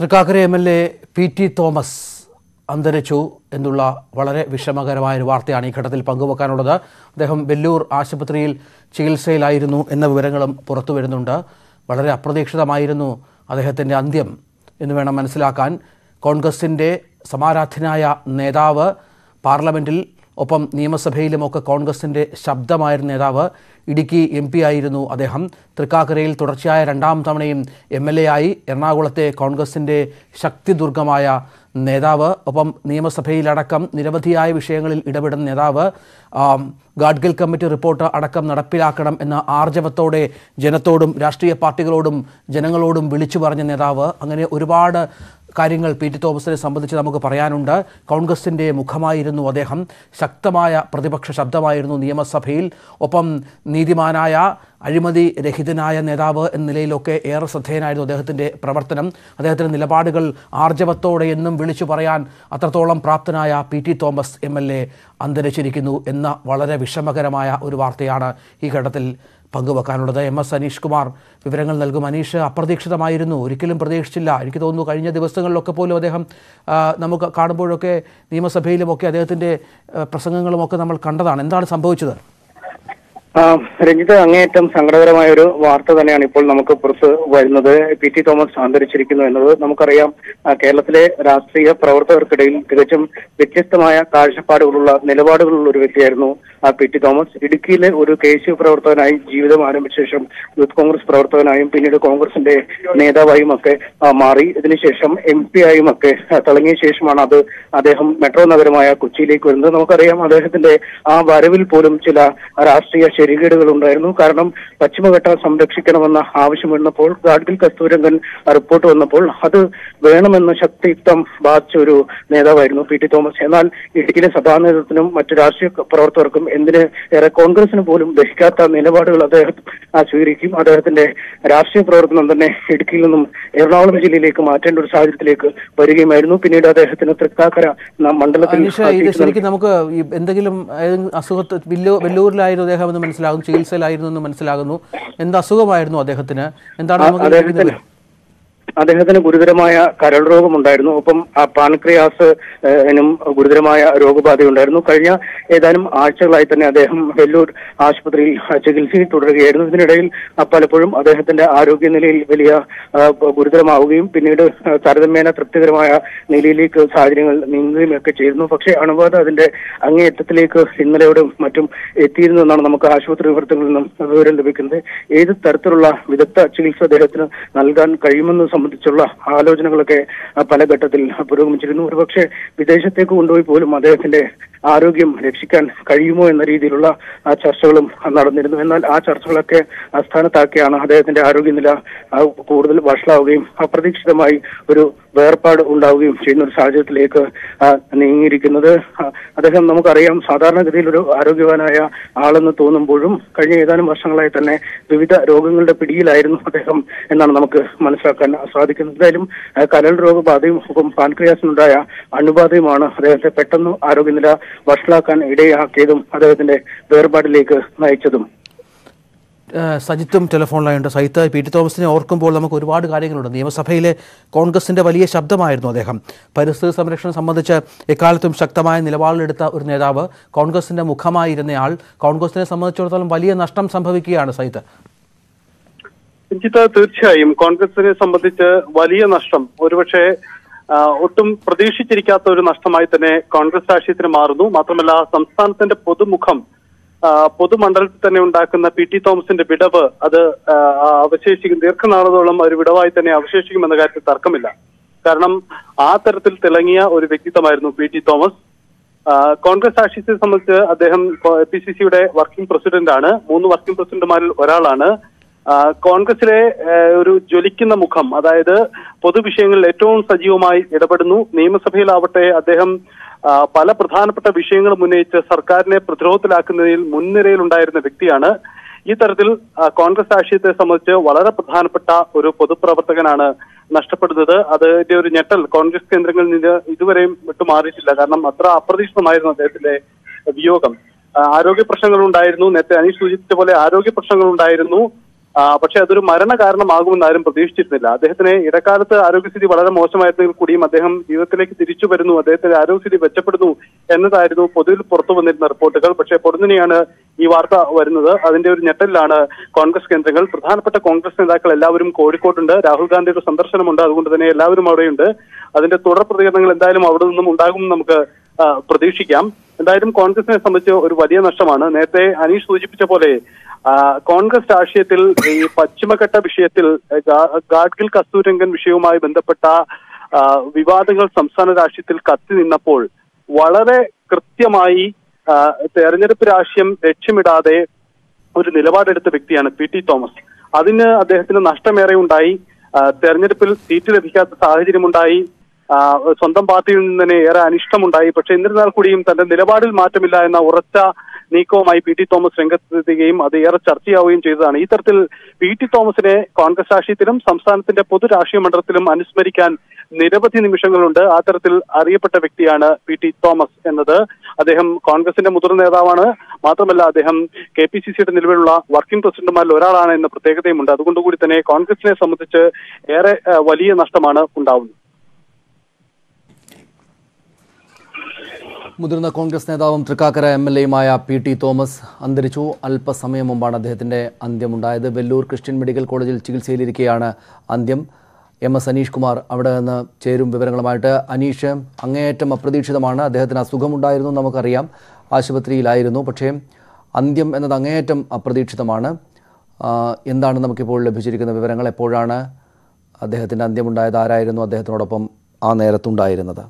Thrikkakara M L A P T Thomas അന്തരിച്ചു എന്നുള്ള വളരെ വിഷമകരമായ ഒരു വാർത്തയാണ് ഈ ഘട്ടത്തിൽ പങ്കുവെക്കാനുള്ളത്. അദ്ദേഹം വെല്ലൂർ ആശുപത്രിയിൽ ചികിത്സയിലായിരുന്നു എന്ന വിവരങ്ങളും പുറത്തു വരുന്നുണ്ട്. വളരെ അപ്രതീക്ഷിതമായിരുന്നു അദ്ദേഹത്തിൻ്റെ അന്ത്യം എന്ന് വേണം മനസ്സിലാക്കാൻ. കോൺഗ്രസിൻ്റെ സമാരാധനായ നേതാവ്, പാർലമെൻറ്റിൽ ഒപ്പം നിയമസഭയിലുമൊക്കെ കോൺഗ്രസിൻ്റെ ശബ്ദമായിരുന്ന നേതാവ്, ഇടുക്കി എം പി ആയിരുന്നു അദ്ദേഹം. തൃക്കാക്കരയിൽ തുടർച്ചയായ രണ്ടാം തവണയും എം എൽ എ ആയി. എറണാകുളത്തെ കോൺഗ്രസിൻ്റെ ശക്തിദുർഗമായ നേതാവ്, ഒപ്പം നിയമസഭയിലടക്കം നിരവധിയായ വിഷയങ്ങളിൽ ഇടപെടുന്ന നേതാവ്. ഗാഡ്ഗിൽ കമ്മിറ്റി റിപ്പോർട്ട് അടക്കം നടപ്പിലാക്കണം എന്ന ആർജവത്തോടെ ജനത്തോടും രാഷ്ട്രീയ പാർട്ടികളോടും ജനങ്ങളോടും വിളിച്ചു പറഞ്ഞ നേതാവ്. അങ്ങനെ ഒരുപാട് കാര്യങ്ങൾ പി ടി തോമസിനെ സംബന്ധിച്ച് നമുക്ക് പറയാനുണ്ട്. കോൺഗ്രസിൻ്റെ മുഖമായിരുന്നു അദ്ദേഹം, ശക്തമായ പ്രതിപക്ഷ ശബ്ദമായിരുന്നു നിയമസഭയിൽ. ഒപ്പം നീതിമാനായ അഴിമതി രഹിതനായ നേതാവ് എന്ന നിലയിലൊക്കെ ഏറെ ശ്രദ്ധേയനായിരുന്നു അദ്ദേഹത്തിൻ്റെ പ്രവർത്തനം. അദ്ദേഹത്തിൻ്റെ നിലപാടുകൾ ആർജവത്തോടെ എന്നും വിളിച്ചു പറയാൻ അത്രത്തോളം പ്രാപ്തനായ P T Thomas M L A അന്തരിച്ചിരിക്കുന്നു എന്ന വളരെ വിഷമകരമായ ഒരു വാർത്തയാണ് ഈ ഘട്ടത്തിൽ പങ്കുവെക്കാനുള്ളത്. MS അനീഷ് കുമാർ വിവരങ്ങൾ നൽകും. അനീഷ്, അപ്രതീക്ഷിതമായിരുന്നു, ഒരിക്കലും പ്രതീക്ഷിച്ചില്ല. എനിക്ക് തോന്നുന്നു കഴിഞ്ഞ ദിവസങ്ങളിലൊക്കെ പോലും അദ്ദേഹം നമുക്ക് കാണുമ്പോഴൊക്കെ നിയമസഭയിലുമൊക്കെ അദ്ദേഹത്തിൻ്റെ പ്രസംഗങ്ങളുമൊക്കെ നമ്മൾ കണ്ടതാണ്. എന്താണ് സംഭവിച്ചത്? രഞ്ജിത്ത്, അങ്ങേയറ്റം സങ്കടകരമായ ഒരു വാർത്ത തന്നെയാണ് ഇപ്പോൾ നമുക്ക് പുറത്ത് വരുന്നത്. പി ടി തോമസ് അന്തരിച്ചിരിക്കുന്നു എന്നത് നമുക്കറിയാം. കേരളത്തിലെ രാഷ്ട്രീയ പ്രവർത്തകർക്കിടയിൽ തികച്ചും വ്യത്യസ്തമായ കാഴ്ചപ്പാടുകളുള്ള നിലപാടുകളുള്ള ഒരു വ്യക്തിയായിരുന്നു പി ടി തോമസ്. ഇടുക്കിയിലെ ഒരു KSU പ്രവർത്തകനായി ജീവിതം ആരംഭിച്ച ശേഷം യൂത്ത് കോൺഗ്രസ് പ്രവർത്തകനായും പിന്നീട് കോൺഗ്രസിന്റെ നേതാവായും ഒക്കെ മാറി. ഇതിനുശേഷം MP ആയും ഒക്കെ തിളങ്ങിയ ശേഷമാണ് അത് അദ്ദേഹം മെട്രോ നഗരമായ കൊച്ചിയിലേക്ക് വരുന്നത്. നമുക്കറിയാം അദ്ദേഹത്തിന്റെ ആ വരവിൽ പോലും ചില രാഷ്ട്രീയ ശരികേടുകൾ ഉണ്ടായിരുന്നു. കാരണം പശ്ചിമഘട്ട സംരക്ഷിക്കണമെന്ന ആവശ്യം വന്നപ്പോൾ, ഗാഡ്ഗിൽ കസ്തൂരംഗൻ റിപ്പോർട്ട് വന്നപ്പോൾ അത് വേണമെന്ന് ശക്തിയുക്തം വാദിച്ച ഒരു നേതാവായിരുന്നു പി ടി തോമസ്. എന്നാൽ ഇടുക്കിയിലെ സഭാ നേതൃത്വത്തിനും മറ്റു രാഷ്ട്രീയ പ്രവർത്തകർക്കും, എന്തിന് ഏറെ കോൺഗ്രസിന് പോലും ദഹിക്കാത്ത നിലപാടുകൾ അദ്ദേഹം സ്വീകരിക്കും. അദ്ദേഹത്തിന്റെ രാഷ്ട്രീയ പ്രവർത്തനം തന്നെ ഇടുക്കിയിൽ നിന്നും എറണാകുളം ജില്ലയിലേക്ക് മാറ്റേണ്ട ഒരു സാഹചര്യത്തിലേക്ക് വരികയുമായിരുന്നു. പിന്നീട് അദ്ദേഹത്തിന് തൃക്കാക്കര മണ്ഡലത്തിൽ നമുക്ക് എന്തെങ്കിലും അസുഖത്ത് വെല്ലൂരിലായിരുന്നു അദ്ദേഹം മനസ്സിലാകുന്നു, ചികിത്സയിലായിരുന്നു എന്ന് മനസ്സിലാകുന്നു. എന്ത് അസുഖമായിരുന്നു അദ്ദേഹത്തിന്? എന്താണ് അദ്ദേഹത്തിന്? ഗുരുതരമായ കരൾ രോഗമുണ്ടായിരുന്നു. ഒപ്പം പാൻക്രിയാസിനും ഗുരുതരമായ രോഗബാധയുണ്ടായിരുന്നു. കഴിഞ്ഞ ഏതാനും ആഴ്ചകളായി തന്നെ അദ്ദേഹം വെല്ലൂർ ആശുപത്രിയിൽ ചികിത്സയിൽ തുടരുകയായിരുന്നു. ഇതിനിടയിൽ പലപ്പോഴും അദ്ദേഹത്തിന്റെ ആരോഗ്യനിലയിൽ വലിയ ഗുരുതരമാവുകയും പിന്നീട് താരതമ്യേന തൃപ്തികരമായ നിലയിലേക്ക് സാഹചര്യങ്ങൾ നീങ്ങുകയും ഒക്കെ ചെയ്തിരുന്നു. പക്ഷേ അണുബാധ അതിന്റെ അങ്ങേയറ്റത്തിലേക്ക് ഇന്നലെയോടെ മറ്റും എത്തിയിരുന്നു എന്നാണ് നമുക്ക് ആശുപത്രി വൃത്തങ്ങളിൽ നിന്നും വിവരം ലഭിക്കുന്നത്. ഏത് തരത്തിലുള്ള വിദഗ്ധ ചികിത്സ അദ്ദേഹത്തിന് നൽകാൻ കഴിയുമെന്ന് സംബന്ധിച്ചുള്ള ആലോചനകളൊക്കെ പല ഘട്ടത്തിൽ പുരോഗമിച്ചിരുന്നു. ഒരുപക്ഷെ വിദേശത്തേക്ക് കൊണ്ടുപോയി പോലും അദ്ദേഹത്തിന്റെ ആരോഗ്യം രക്ഷിക്കാൻ കഴിയുമോ എന്ന രീതിയിലുള്ള ചർച്ചകളും നടന്നിരുന്നു. എന്നാൽ ആ ചർച്ചകളൊക്കെ അസ്ഥാനത്താക്കിയാണ് അദ്ദേഹത്തിന്റെ ആരോഗ്യനില കൂടുതൽ വഷളാവുകയും അപ്രതീക്ഷിതമായി ഒരു വേർപാട് ഉണ്ടാവുകയും ചെയ്യുന്ന ഒരു സാഹചര്യത്തിലേക്ക് നീങ്ങിയിരിക്കുന്നത്. അദ്ദേഹം നമുക്കറിയാം സാധാരണഗതിയിൽ ഒരു ആരോഗ്യവാനായ ആളെന്ന് തോന്നുമ്പോഴും കഴിഞ്ഞ ഏതാനും വർഷങ്ങളായി തന്നെ വിവിധ രോഗങ്ങളുടെ പിടിയിലായിരുന്നു അദ്ദേഹം എന്നാണ് നമുക്ക് മനസ്സിലാക്കാൻ സാധിക്കുന്നത്. എന്തായാലും കരൾ രോഗബാധയും ഒപ്പം പാൻക്രിയാസിനുണ്ടായ അണുബാധയുമാണ് അദ്ദേഹത്തെ പെട്ടെന്ന് ആരോഗ്യനില വഷളാക്കാൻ ഇടയാക്കിയതും അദ്ദേഹത്തിന്റെ വേർപാടിലേക്ക് നയിച്ചതും. സജിത്തും ടെലിഫോൺ ലൈനുണ്ട്. സജിത്ത്, പി ടി തോമസിനെ ഓർക്കുമ്പോൾ നമുക്ക് ഒരുപാട് കാര്യങ്ങളുണ്ട്. നിയമസഭയിലെ കോൺഗ്രസിൻ്റെ വലിയ ശബ്ദമായിരുന്നു അദ്ദേഹം. പരിസ്ഥിതി സംരക്ഷണം സംബന്ധിച്ച് എക്കാലത്തും ശക്തമായ നിലപാടിലെടുത്ത ഒരു നേതാവ്, കോൺഗ്രസിൻ്റെ മുഖമായിരുന്നയാൾ. കോൺഗ്രസിനെ സംബന്ധിച്ചിടത്തോളം വലിയ നഷ്ടം സംഭവിക്കുകയാണ് സജിത്ത്. തീർച്ചയായും കോൺഗ്രസിനെ സംബന്ധിച്ച് വലിയ നഷ്ടം, ഒരുപക്ഷെ ഒട്ടും പ്രതീക്ഷിച്ചിരിക്കാത്ത ഒരു നഷ്ടമായി തന്നെ കോൺഗ്രസ് രാഷ്ട്രീയത്തിന് മാറുന്നു. മാത്രമല്ല സംസ്ഥാനത്തിന്റെ പൊതുമുഖം, പൊതുമണ്ഡലത്തിൽ തന്നെ ഉണ്ടാക്കുന്ന പി ടി തോമസിന്റെ വിടവ് അത് അവശേഷിക്കും, ദീർഘനാളത്തോളം ഒരു വിടവായി തന്നെ അവശേഷിക്കുമെന്ന കാര്യത്തിൽ തർക്കമില്ല. കാരണം ആ തരത്തിൽ തിളങ്ങിയ ഒരു വ്യക്തിത്വമായിരുന്നു പി ടി തോമസ്. കോൺഗ്രസ് രാഷ്ട്രീയത്തെ സംബന്ധിച്ച് അദ്ദേഹം APCCയുടെ വർക്കിംഗ് പ്രസിഡന്റ് ആണ്. 3 വർക്കിംഗ് പ്രസിഡന്റുമാരിൽ ഒരാളാണ്. കോൺഗ്രസിലെ ഒരു ജ്വലിക്കുന്ന മുഖം, അതായത് പൊതുവിഷയങ്ങളിൽ ഏറ്റവും സജീവമായി ഇടപെടുന്നു. നിയമസഭയിലാവട്ടെ അദ്ദേഹം പല പ്രധാനപ്പെട്ട വിഷയങ്ങളും ഉന്നയിച്ച് സർക്കാരിനെ പ്രതിരോധത്തിലാക്കുന്നതിൽ മുൻനിരയിലുണ്ടായിരുന്ന വ്യക്തിയാണ്. ഈ തരത്തിൽ കോൺഗ്രസ് രാഷ്ട്രീയത്തെ സംബന്ധിച്ച് വളരെ പ്രധാനപ്പെട്ട ഒരു പൊതുപ്രവർത്തകനാണ് നഷ്ടപ്പെടുന്നത്. അതിന്റെ ഒരു ഞെട്ടൽ കോൺഗ്രസ് കേന്ദ്രങ്ങളിൽ നിന്ന് ഇതുവരെയും വിട്ടുമാറിയിട്ടില്ല. കാരണം അത്ര അപ്രതീക്ഷിതമായിരുന്നു അദ്ദേഹത്തിന്റെ വിയോഗം. ആരോഗ്യ പ്രശ്നങ്ങളുണ്ടായിരുന്നു. നേരത്തെ അനീഷ് സൂചിപ്പിച്ച പോലെ ആരോഗ്യ പ്രശ്നങ്ങളുണ്ടായിരുന്നു. പക്ഷേ അതൊരു മരണ കാരണമാകുമെന്ന് ആരും പ്രതീക്ഷിച്ചിരുന്നില്ല. അദ്ദേഹത്തിന് ഇടക്കാലത്ത് ആരോഗ്യസ്ഥിതി വളരെ മോശമായിരുന്നെങ്കിൽ കൂടിയും അദ്ദേഹം ജീവിതത്തിലേക്ക് തിരിച്ചു വരുന്നു, അദ്ദേഹത്തിന്റെ ആരോഗ്യസ്ഥിതി മെച്ചപ്പെടുന്നു എന്നതായിരുന്നു പൊതുവിൽ പുറത്തു വന്നിരുന്ന റിപ്പോർട്ടുകൾ. പക്ഷേ പൊടുന്നനെയാണ് ഈ വാർത്ത വരുന്നത്. അതിന്റെ ഒരു ഞെട്ടലിലാണ് കോൺഗ്രസ് കേന്ദ്രങ്ങൾ. പ്രധാനപ്പെട്ട കോൺഗ്രസ് നേതാക്കൾ എല്ലാവരും കോഴിക്കോട്ടുണ്ട്. രാഹുൽ ഗാന്ധിയുടെ സന്ദർശനമുണ്ട്, അതുകൊണ്ട് തന്നെ എല്ലാവരും അവിടെയുണ്ട്. അതിന്റെ തുടർ പ്രതികരണങ്ങൾ എന്തായാലും അവിടെ നിന്നും ഉണ്ടാകുമെന്ന് നമുക്ക് പ്രതീക്ഷിക്കാം. എന്തായാലും കോൺഗ്രസിനെ സംബന്ധിച്ച് ഒരു വലിയ നഷ്ടമാണ്. നേരത്തെ അനീഷ് സൂചിപ്പിച്ച പോലെ കോൺഗ്രസ് രാഷ്ട്രീയത്തിൽ ഈ പശ്ചിമഘട്ട വിഷയത്തിൽ ഗാഡ്ഗിൽ കസ്തൂരംഗൻ വിഷയവുമായി ബന്ധപ്പെട്ട വിവാദങ്ങൾ സംസ്ഥാന രാഷ്ട്രീയത്തിൽ കത്തി നിന്നപ്പോൾ വളരെ കൃത്യമായി തെരഞ്ഞെടുപ്പ് രാഷ്ട്രീയം ലക്ഷ്യമിടാതെ ഒരു നിലപാടെടുത്ത വ്യക്തിയാണ് P.T. തോമസ്. അതിന് അദ്ദേഹത്തിന് നഷ്ടമേറെ ഉണ്ടായി. തെരഞ്ഞെടുപ്പിൽ സീറ്റ് ലഭിക്കാത്ത സാഹചര്യമുണ്ടായി, സ്വന്തം പാർട്ടിയിൽ നിന്ന് തന്നെ ഏറെ അനിഷ്ടമുണ്ടായി. പക്ഷെ എന്നിരുന്നാൽ കൂടിയും തന്റെ നിലപാടിൽ മാറ്റമില്ല എന്ന ഉറച്ച നീക്കവുമായി P.T. തോമസ് രംഗത്തെത്തുകയും അത് ഏറെ ചർച്ചയാവുകയും ചെയ്തതാണ്. ഈ തരത്തിൽ P.T. തോമസിനെ കോൺഗ്രസ് രാഷ്ട്രീയത്തിലും സംസ്ഥാനത്തിന്റെ പൊതു രാഷ്ട്രീയ മണ്ഡലത്തിലും അനുസ്മരിക്കാൻ നിരവധി നിമിഷങ്ങളുണ്ട്. ആ തരത്തിൽ അറിയപ്പെട്ട വ്യക്തിയാണ് P.T. തോമസ് എന്നത്. അദ്ദേഹം കോൺഗ്രസിന്റെ മുതിർന്ന നേതാവാണ്, മാത്രമല്ല അദ്ദേഹം KPCCയുടെ നിലവിലുള്ള വർക്കിംഗ് പ്രസിഡന്റുമാരിൽ ഒരാളാണ് എന്ന പ്രത്യേകതയുമുണ്ട്. അതുകൊണ്ടുകൂടി തന്നെ കോൺഗ്രസിനെ സംബന്ധിച്ച് ഏറെ വലിയ നഷ്ടമാണ് ഉണ്ടാവുന്നത്. മുതിർന്ന കോൺഗ്രസ് നേതാവും തൃക്കാക്കര MLA P.T. തോമസ് അന്തരിച്ചു. അല്പസമയം മുമ്പാണ് അദ്ദേഹത്തിൻ്റെ അന്ത്യമുണ്ടായത്. വെല്ലൂർ ക്രിസ്ത്യൻ മെഡിക്കൽ കോളേജിൽ ചികിത്സയിലിരിക്കെയാണ് അന്ത്യം. MS അനീഷ് കുമാർ അവിടെ നിന്ന് ചേരും വിവരങ്ങളുമായിട്ട്. അനീഷ്, അങ്ങേയറ്റം അപ്രതീക്ഷിതമാണ്. അദ്ദേഹത്തിന് അസുഖമുണ്ടായിരുന്നു, നമുക്കറിയാം, ആശുപത്രിയിലായിരുന്നു. പക്ഷേ അന്ത്യം എന്നത് അങ്ങേയറ്റം അപ്രതീക്ഷിതമാണ്. എന്താണ് നമുക്കിപ്പോൾ ലഭിച്ചിരിക്കുന്ന വിവരങ്ങൾ? എപ്പോഴാണ് അദ്ദേഹത്തിൻ്റെ അന്ത്യമുണ്ടായത്? ആരായിരുന്നു അദ്ദേഹത്തിനോടൊപ്പം ആ നേരത്തുണ്ടായിരുന്നത്?